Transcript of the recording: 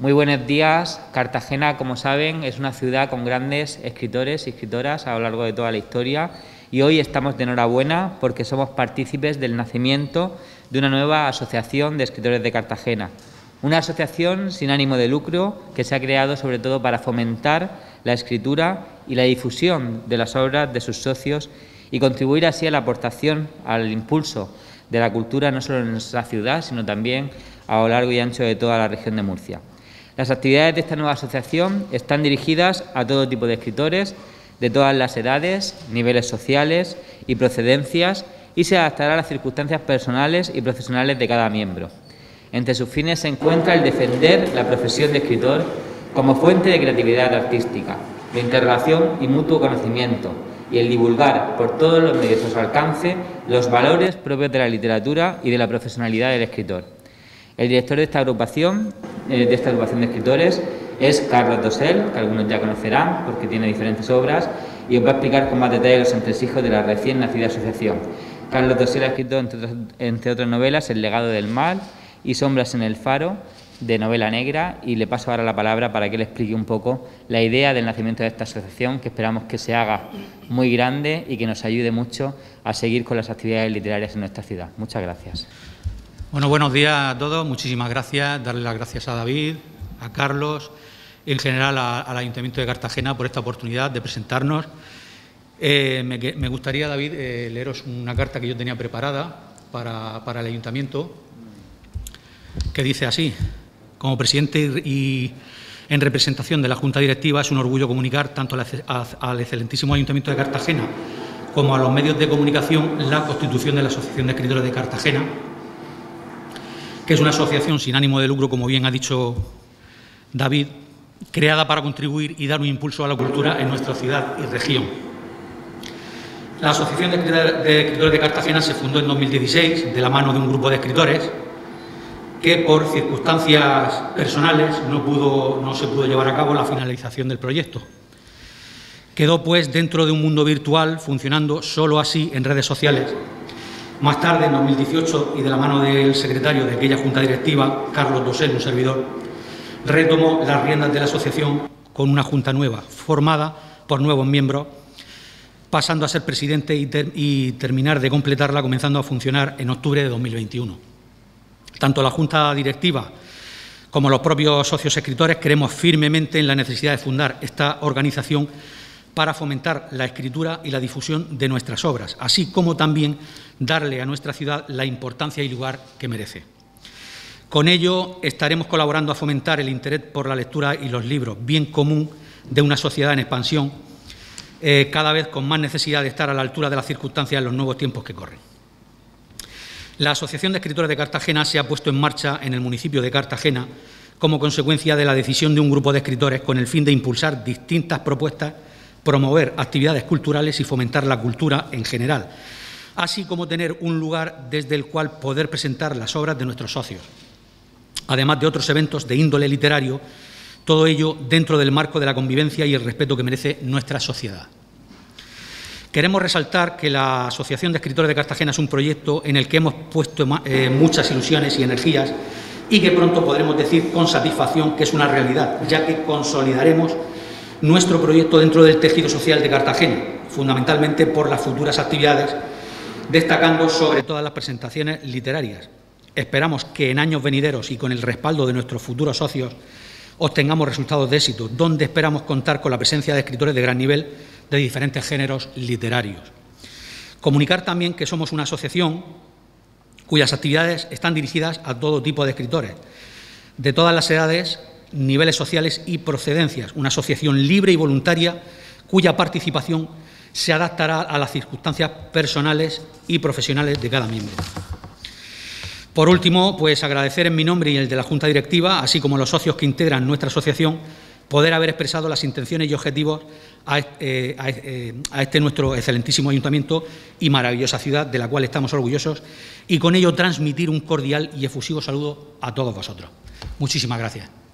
Muy buenos días. Cartagena, como saben, es una ciudad con grandes escritores y escritoras a lo largo de toda la historia y hoy estamos de enhorabuena porque somos partícipes del nacimiento de una nueva Asociación de Escritores de Cartagena. Una asociación sin ánimo de lucro que se ha creado sobre todo para fomentar la escritura y la difusión de las obras de sus socios y contribuir así a la aportación, al impulso de la cultura no solo en nuestra ciudad, sino también a lo largo y ancho de toda la región de Murcia. Las actividades de esta nueva asociación están dirigidas a todo tipo de escritores, de todas las edades, niveles sociales y procedencias, y se adaptará a las circunstancias personales y profesionales de cada miembro. Entre sus fines se encuentra el defender la profesión de escritor como fuente de creatividad artística, de interrelación y mutuo conocimiento, y el divulgar por todos los medios a su alcance los valores propios de la literatura y de la profesionalidad del escritor. El director de esta agrupación de escritores es Carlos Dosel, que algunos ya conocerán porque tiene diferentes obras, y os va a explicar con más detalle los entresijos de la recién nacida asociación. Carlos Dosel ha escrito, entre otras novelas, El legado del mal y Sombras en el faro, de novela negra, y le paso ahora la palabra para que le explique un poco la idea del nacimiento de esta asociación, que esperamos que se haga muy grande y que nos ayude mucho a seguir con las actividades literarias en nuestra ciudad. Muchas gracias. Bueno, buenos días a todos, muchísimas gracias, darle las gracias a David, a Carlos, en general al Ayuntamiento de Cartagena por esta oportunidad de presentarnos. Me gustaría, David, leeros una carta que yo tenía preparada para el Ayuntamiento, que dice así: como presidente y en representación de la Junta Directiva es un orgullo comunicar tanto al excelentísimo Ayuntamiento de Cartagena como a los medios de comunicación la constitución de la Asociación de Escritores de Cartagena, que es una asociación sin ánimo de lucro, como bien ha dicho David, creada para contribuir y dar un impulso a la cultura en nuestra ciudad y región. La Asociación de Escritores de Cartagena se fundó en 2016 de la mano de un grupo de escritores que por circunstancias personales no se pudo llevar a cabo la finalización del proyecto. Quedó pues dentro de un mundo virtual funcionando solo así en redes sociales. Más tarde, en 2018, y de la mano del secretario de aquella Junta Directiva, Carlos Dosel, un servidor, retomó las riendas de la asociación con una Junta nueva, formada por nuevos miembros, pasando a ser presidente y terminar de completarla, comenzando a funcionar en octubre de 2021. Tanto la Junta Directiva como los propios socios escritores creemos firmemente en la necesidad de fundar esta organización para fomentar la escritura y la difusión de nuestras obras, así como también darle a nuestra ciudad la importancia y lugar que merece. Con ello estaremos colaborando a fomentar el interés por la lectura y los libros, bien común de una sociedad en expansión, cada vez con más necesidad de estar a la altura de las circunstancias en los nuevos tiempos que corren. La Asociación de Escritores de Cartagena se ha puesto en marcha en el municipio de Cartagena como consecuencia de la decisión de un grupo de escritores con el fin de impulsar distintas propuestas, promover actividades culturales y fomentar la cultura en general, así como tener un lugar desde el cual poder presentar las obras de nuestros socios, además de otros eventos de índole literario, todo ello dentro del marco de la convivencia y el respeto que merece nuestra sociedad. Queremos resaltar que la Asociación de Escritores de Cartagena es un proyecto en el que hemos puesto muchas ilusiones y energías y que pronto podremos decir con satisfacción que es una realidad, ya que consolidaremos nuestro proyecto dentro del tejido social de Cartagena, fundamentalmente por las futuras actividades, destacando sobre todas las presentaciones literarias. Esperamos que en años venideros y con el respaldo de nuestros futuros socios obtengamos resultados de éxito, donde esperamos contar con la presencia de escritores de gran nivel de diferentes géneros literarios. Comunicar también que somos una asociación cuyas actividades están dirigidas a todo tipo de escritores, de todas las edades, niveles sociales y procedencias, una asociación libre y voluntaria cuya participación se adaptará a las circunstancias personales y profesionales de cada miembro. Por último, pues agradecer en mi nombre y el de la Junta Directiva, así como los socios que integran nuestra asociación, poder haber expresado las intenciones y objetivos a este nuestro excelentísimo ayuntamiento y maravillosa ciudad, de la cual estamos orgullosos, y con ello transmitir un cordial y efusivo saludo a todos vosotros. Muchísimas gracias.